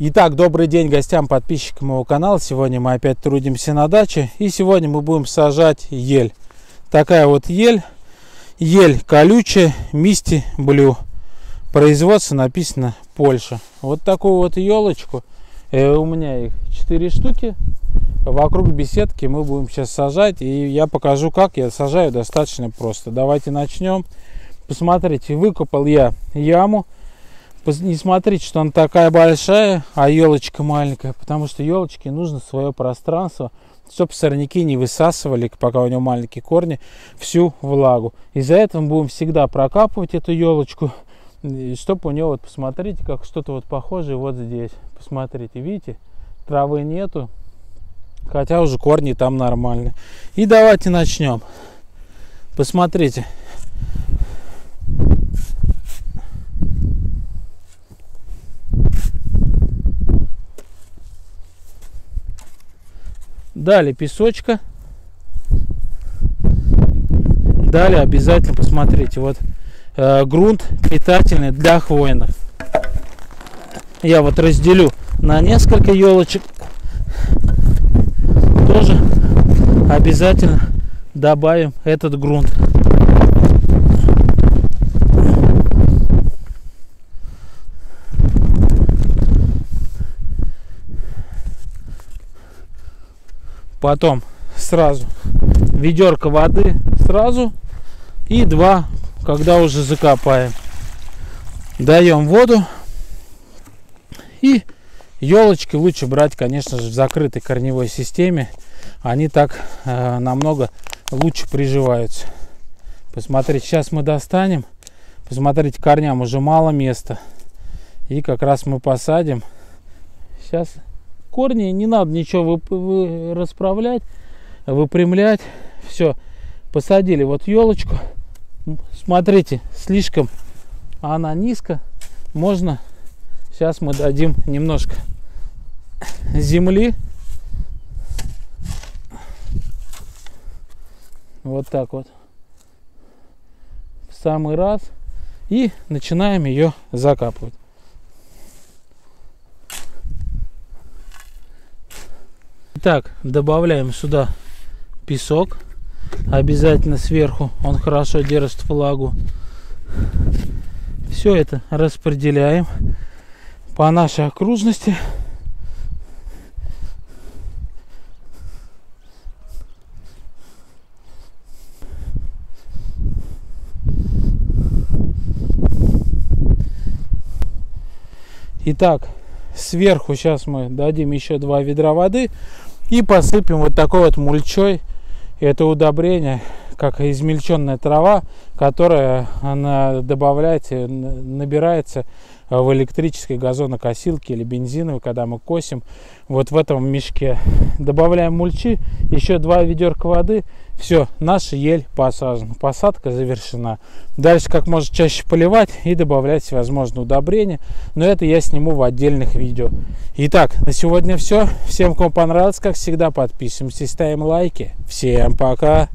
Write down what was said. Итак, добрый день гостям, подписчикам моего канала. Сегодня мы опять трудимся на даче. И сегодня мы будем сажать ель. Такая вот ель. Ель колючая, Misty Blue. Производство написано Польша. Вот такую вот елочку. У меня их 4 штуки. Вокруг беседки мы будем сейчас сажать. И я покажу, как я сажаю достаточно просто. Давайте начнем. Посмотрите, выкопал я яму. Не смотрите, что она такая большая, а елочка маленькая, потому что елочке нужно свое пространство, чтобы сорняки не высасывали, пока у него маленькие корни, всю влагу. Из-за этого мы будем всегда прокапывать эту елочку, чтобы у нее, вот посмотрите, как что-то вот похожее вот здесь. Посмотрите, видите, травы нету, хотя уже корни там нормальные. И давайте начнем. Посмотрите. Далее песочка. Далее обязательно посмотрите. Вот грунт питательный для хвойных. Я вот разделю на несколько елочек. Тоже обязательно добавим этот грунт. Потом сразу ведерко воды сразу и два, когда уже закопаем. Даем воду. И елочки лучше брать, конечно же, в закрытой корневой системе. Они так намного лучше приживаются. Посмотрите, сейчас мы достанем. Посмотрите, корням уже мало места. И как раз мы посадим. Сейчас... Корни не надо ничего расправлять, выпрямлять. Все, посадили вот елочку. Смотрите, слишком она низко. Можно, сейчас мы дадим немножко земли. Вот так вот. В самый раз. И начинаем ее закапывать. Итак, добавляем сюда песок, обязательно сверху, он хорошо держит влагу. Все это распределяем по нашей окружности. Итак, сверху сейчас мы дадим еще два ведра воды. И посыпем вот такой вот мульчой. Это удобрение, как измельченная трава, которая она добавляется, набирается в электрической газонокосилке или бензиновой, когда мы косим вот в этом мешке. Добавляем мульчи, еще два ведерка воды. Все, наша ель посажена. Посадка завершена. Дальше как можно чаще поливать и добавлять всевозможные удобрения. Но это я сниму в отдельных видео. Итак, на сегодня все. Всем, кому понравилось, как всегда, подписываемся, ставим лайки. Всем пока!